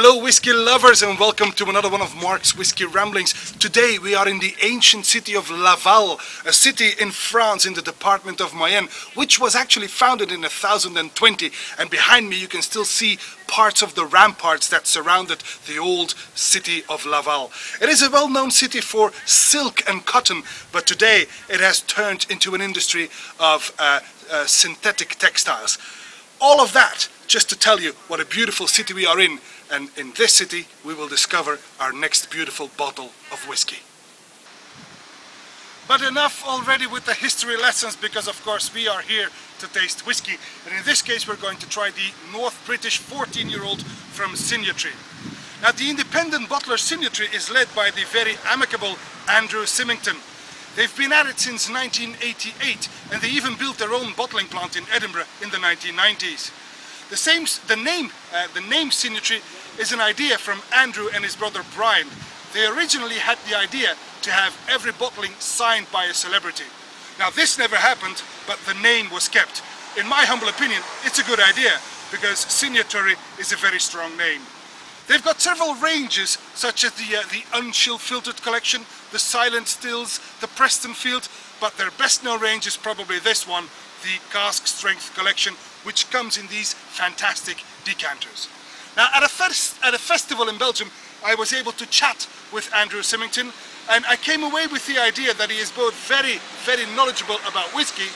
Hello whiskey lovers and welcome to another one of Mark's Whiskey Ramblings. Today we are in the ancient city of Laval, a city in France in the department of Mayenne, which was actually founded in 1020, and behind me you can still see parts of the ramparts that surrounded the old city of Laval. It is a well-known city for silk and cotton, but today it has turned into an industry of synthetic textiles. All of that just to tell you what a beautiful city we are in, and in this city we will discover our next beautiful bottle of whiskey. But enough already with the history lessons, because of course we are here to taste whiskey, and in this case we're going to try the North British 14-year-old from Signatory. Now, the independent bottler Signatory is led by the very amicable Andrew Symington. They've been at it since 1988, and they even built their own bottling plant in Edinburgh in the 1990s. The name Signatory is an idea from Andrew and his brother Brian. They originally had the idea to have every bottling signed by a celebrity. Now, this never happened, but the name was kept. In my humble opinion, it's a good idea, because Signatory is a very strong name. They've got several ranges, such as the Unchill Filtered Collection, the Silent Stills, the Preston Field, but their best known range is probably this one, the Cask Strength Collection, which comes in these fantastic decanters. Now, at a festival in Belgium, I was able to chat with Andrew Symington, and I came away with the idea that he is both very, very knowledgeable about whiskey.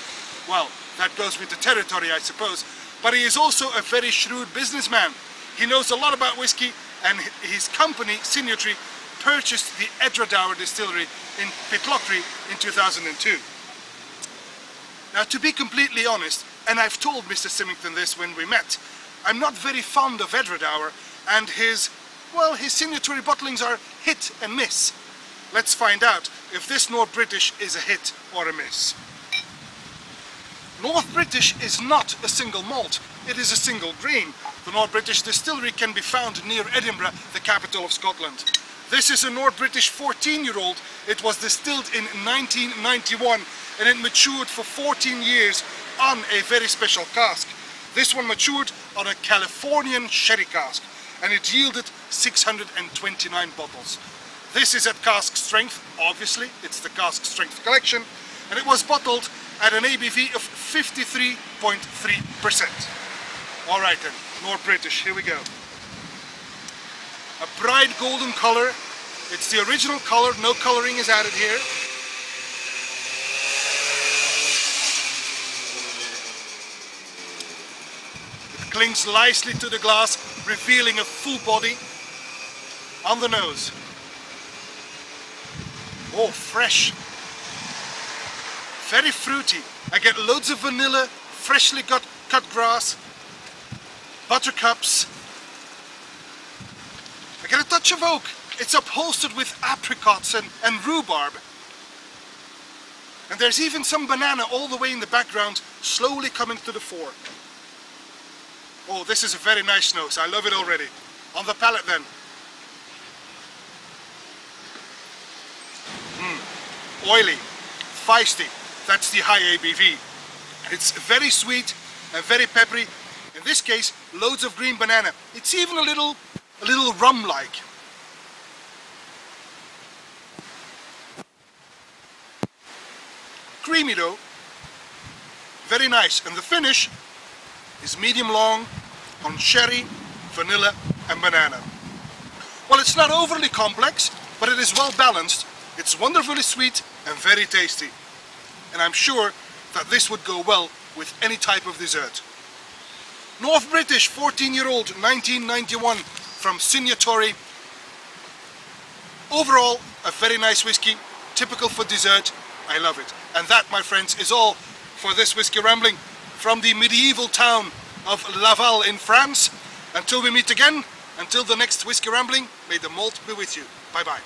Well, that goes with the territory, I suppose, but he is also a very shrewd businessman. He knows a lot about whiskey, and his company, Signatory, purchased the Edradour distillery in Pitlochry in 2002. Now, to be completely honest, and I've told Mr. Symington this when we met, I'm not very fond of Edradour, and his Signatory bottlings are hit and miss. Let's find out if this North British is a hit or a miss. North British is not a single malt, it is a single grain. The North British distillery can be found near Edinburgh, the capital of Scotland. This is a North British 14-year-old. It was distilled in 1991 and it matured for 14 years on a very special cask. This one matured on a Californian sherry cask, and it yielded 629 bottles. This is at cask strength, obviously, it's the Cask Strength Collection, and it was bottled at an ABV of 53.3%. Alright then, North British, here we go. A bright golden color, it's the original color, no coloring is added here. It clings nicely to the glass, revealing a full body on the nose. Oh, fresh. Very fruity. I get loads of vanilla, freshly cut grass, buttercups. I get a touch of oak. It's upholstered with apricots and rhubarb. And there's even some banana all the way in the background, slowly coming to the fore. Oh, this is a very nice nose. I love it already. On the palate then. Oily, feisty. That's the high ABV. It's very sweet and very peppery. In this case, loads of green banana. It's even a little rum-like. Creamy though. Very nice. And the finish is medium long on sherry, vanilla and banana. Well, it's not overly complex, but it is well balanced. It's wonderfully sweet and very tasty. And I'm sure that this would go well with any type of dessert. North British 14-year-old 1991 from Signatory. Overall, a very nice whiskey, typical for dessert. I love it. And that, my friends, is all for this Whiskey Rambling from the medieval town of Laval in France. Until we meet again, until the next Whiskey Rambling, may the malt be with you. Bye-bye.